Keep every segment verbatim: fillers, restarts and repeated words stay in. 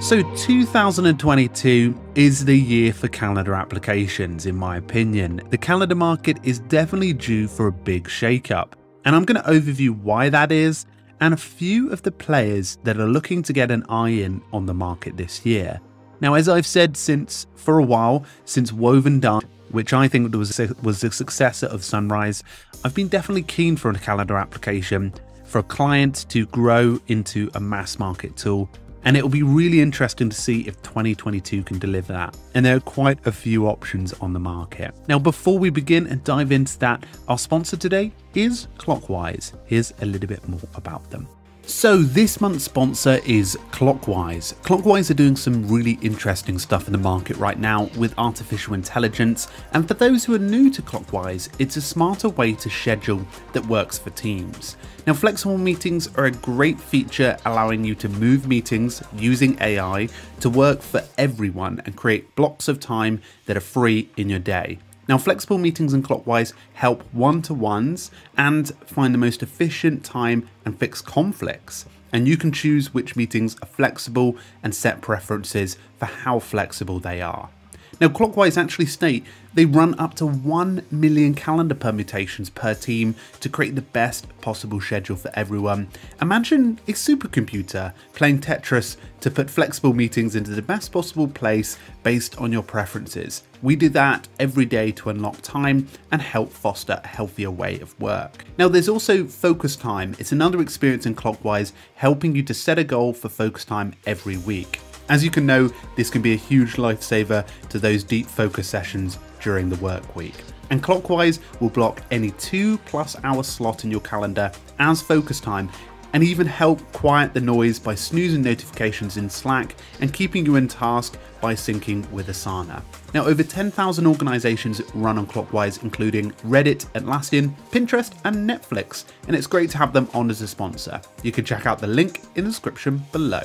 So two thousand twenty-two is the year for calendar applications, in my opinion. The calendar market is definitely due for a big shake-up, and I'm going to overview why that is and a few of the players that are looking to get an eye in on the market this year. Now, as I've said since for a while, since Woven Dark, which I think was a, was the successor of Sunrise, I've been definitely keen for a calendar application for a client to grow into a mass market tool. And it'll be really interesting to see if twenty twenty-two can deliver that. And there are quite a few options on the market. Now, before we begin and dive into that, our sponsor today is Clockwise. Here's a little bit more about them. So this month's sponsor is Clockwise. Clockwise are doing some really interesting stuff in the market right now with artificial intelligence. And for those who are new to Clockwise, it's a smarter way to schedule that works for teams. Now, flexible meetings are a great feature, allowing you to move meetings using A I to work for everyone and create blocks of time that are free in your day. Now, flexible meetings and Clockwise help one-to-ones and find the most efficient time and fix conflicts. And you can choose which meetings are flexible and set preferences for how flexible they are. Now, Clockwise actually state they run up to one million calendar permutations per team to create the best possible schedule for everyone. Imagine a supercomputer playing Tetris to put flexible meetings into the best possible place based on your preferences. We do that every day to unlock time and help foster a healthier way of work. Now, there's also focus time. It's another experience in Clockwise, helping you to set a goal for focus time every week. As you can know, this can be a huge lifesaver to those deep focus sessions during the work week. And Clockwise will block any two plus hour slot in your calendar as focus time, and even help quiet the noise by snoozing notifications in Slack and keeping you in task by syncing with Asana. Now, over ten thousand organizations run on Clockwise, including Reddit, Atlassian, Pinterest, and Netflix, and it's great to have them on as a sponsor. You can check out the link in the description below.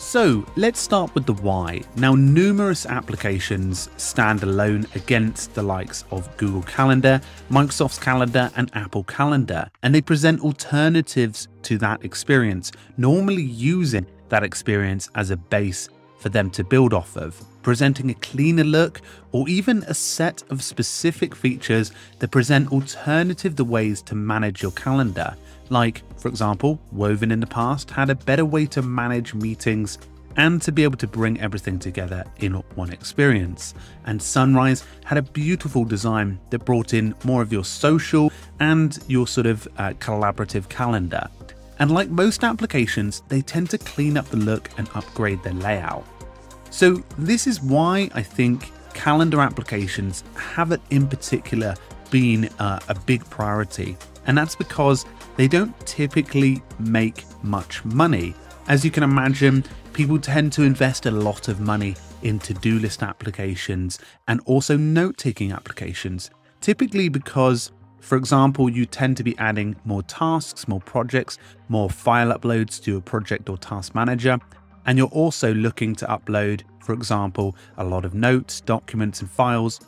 So let's start with the why. Now, numerous applications stand alone against the likes of Google Calendar, Microsoft's Calendar, and Apple Calendar, and they present alternatives to that experience, normally using that experience as a base for them to build off of, presenting a cleaner look or even a set of specific features that present alternative the ways to manage your calendar. Like, for example, Woven in the past had a better way to manage meetings and to be able to bring everything together in one experience. And Sunrise had a beautiful design that brought in more of your social and your sort of uh, collaborative calendar. And like most applications, they tend to clean up the look and upgrade their layout. So this is why I think calendar applications haven't in particular been uh, a big priority. And that's because they don't typically make much money. As you can imagine, people tend to invest a lot of money in to-do list applications and also note-taking applications, typically because, for example, you tend to be adding more tasks, more projects, more file uploads to your project or task manager. And you're also looking to upload, for example, a lot of notes, documents, and files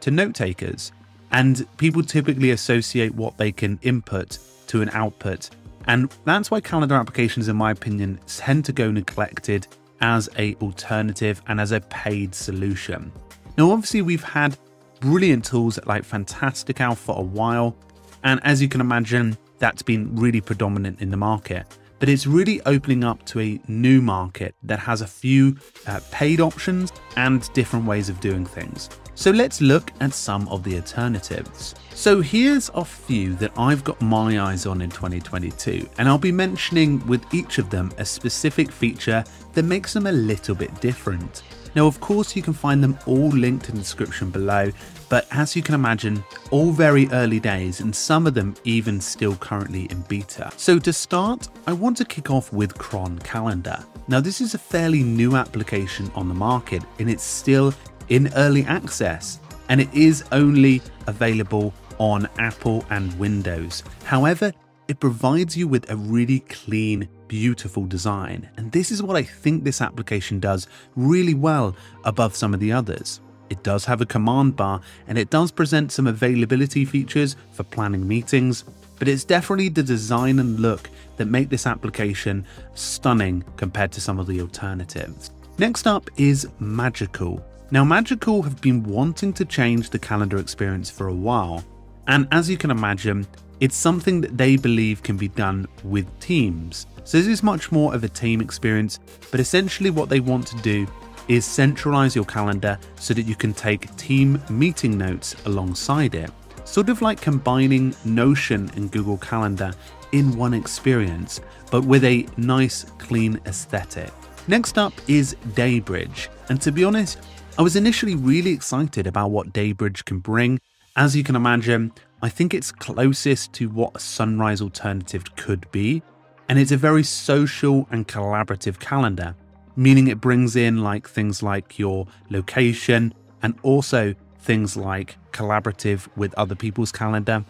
to note-takers. And people typically associate what they can input to an output. And that's why calendar applications, in my opinion, tend to go neglected as an alternative and as a paid solution. Now, obviously, we've had brilliant tools like Fantastical for a while. And as you can imagine, that's been really predominant in the market. But it's really opening up to a new market that has a few uh, paid options and different ways of doing things. So let's look at some of the alternatives. So here's a few that I've got my eyes on in twenty twenty-two, and I'll be mentioning with each of them a specific feature that makes them a little bit different. Now, of course, you can find them all linked in the description below, but as you can imagine, all very early days, and some of them even still currently in beta. So to start, I want to kick off with Cron Calendar. Now, this is a fairly new application on the market, and it's still in early access, and it is only available on Apple and Windows. However, it provides you with a really clean, beautiful design, and this is what I think this application does really well above some of the others. It does have a command bar, and it does present some availability features for planning meetings, but it's definitely the design and look that make this application stunning compared to some of the alternatives. Next up is Magical. Now Magical have been wanting to change the calendar experience for a while, and as you can imagine, it's something that they believe can be done with teams. So this is much more of a team experience, but essentially what they want to do is centralize your calendar so that you can take team meeting notes alongside it. Sort of like combining Notion and Google Calendar in one experience, but with a nice, clean aesthetic. Next up is Daybridge. And to be honest, I was initially really excited about what Daybridge can bring. As you can imagine, I think it's closest to what a Sunrise alternative could be. And it's a very social and collaborative calendar, meaning it brings in like things like your location and also things like collaborative with other people's calendar.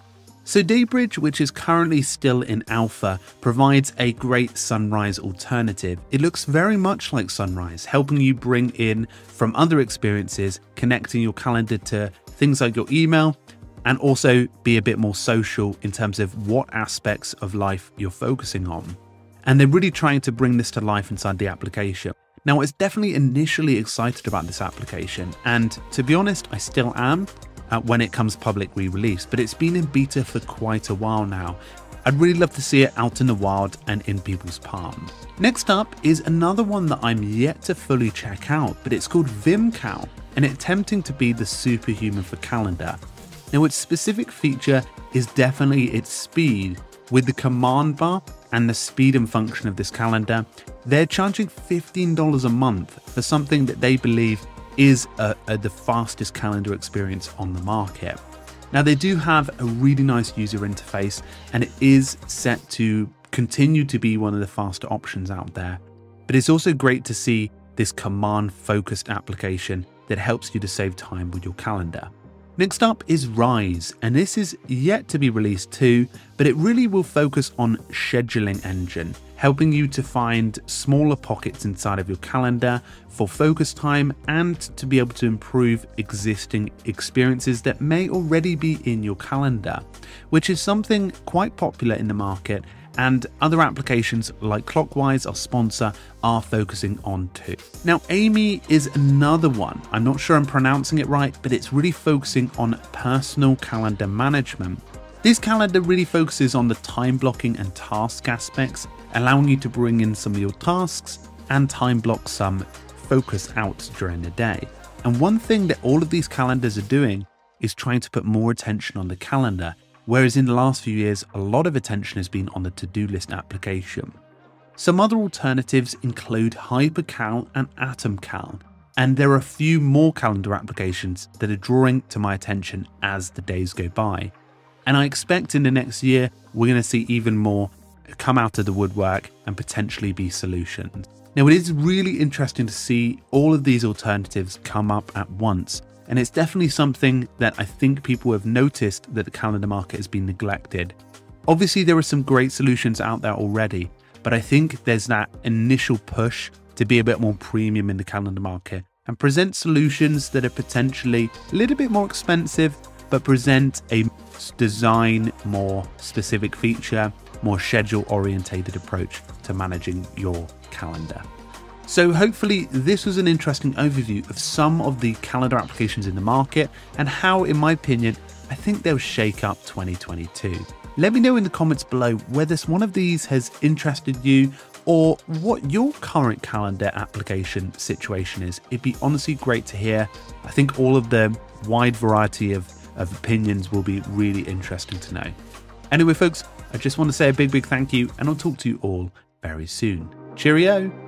So Daybridge, which is currently still in alpha, provides a great Sunrise alternative. It looks very much like Sunrise, helping you bring in from other experiences, connecting your calendar to things like your email, and also be a bit more social in terms of what aspects of life you're focusing on. And they're really trying to bring this to life inside the application. Now, I was definitely initially excited about this application, and to be honest, I still am. Uh, when it comes public re-release, but it's been in beta for quite a while now. I'd really love to see it out in the wild and in people's palm. Next up is another one that I'm yet to fully check out, but it's called VimCal, and it's attempting to be the Superhuman for calendar. Now, its specific feature is definitely its speed. With the command bar and the speed and function of this calendar, they're charging fifteen dollars a month for something that they believe is a, a, the fastest calendar experience on the market. Now they do have a really nice user interface, and it is set to continue to be one of the faster options out there. But it's also great to see this command focused application that helps you to save time with your calendar. Next up is Rise, and this is yet to be released too, but it really will focus on scheduling engine, helping you to find smaller pockets inside of your calendar for focus time and to be able to improve existing experiences that may already be in your calendar, which is something quite popular in the market, and other applications like Clockwise, our sponsor, are focusing on too. Now, Amie is another one. I'm not sure I'm pronouncing it right, but it's really focusing on personal calendar management. This calendar really focuses on the time blocking and task aspects, allowing you to bring in some of your tasks and time block some focus out during the day. And one thing that all of these calendars are doing is trying to put more attention on the calendar, whereas in the last few years, a lot of attention has been on the to-do list application. Some other alternatives include HyperCal and AtomCal, and there are a few more calendar applications that are drawing to my attention as the days go by. And I expect in the next year, we're going to see even more come out of the woodwork and potentially be solutions. Now, it is really interesting to see all of these alternatives come up at once. And it's definitely something that I think people have noticed that the calendar market has been neglected. Obviously, there are some great solutions out there already, but I think there's that initial push to be a bit more premium in the calendar market and present solutions that are potentially a little bit more expensive, but present a design, more specific feature, more schedule-orientated approach to managing your calendar. So hopefully this was an interesting overview of some of the calendar applications in the market and how, in my opinion, I think they'll shake up twenty twenty-two. Let me know in the comments below whether one of these has interested you or what your current calendar application situation is. It'd be honestly great to hear. I think all of the wide variety of, of opinions will be really interesting to know. Anyway, folks, I just want to say a big, big thank you, and I'll talk to you all very soon. Cheerio.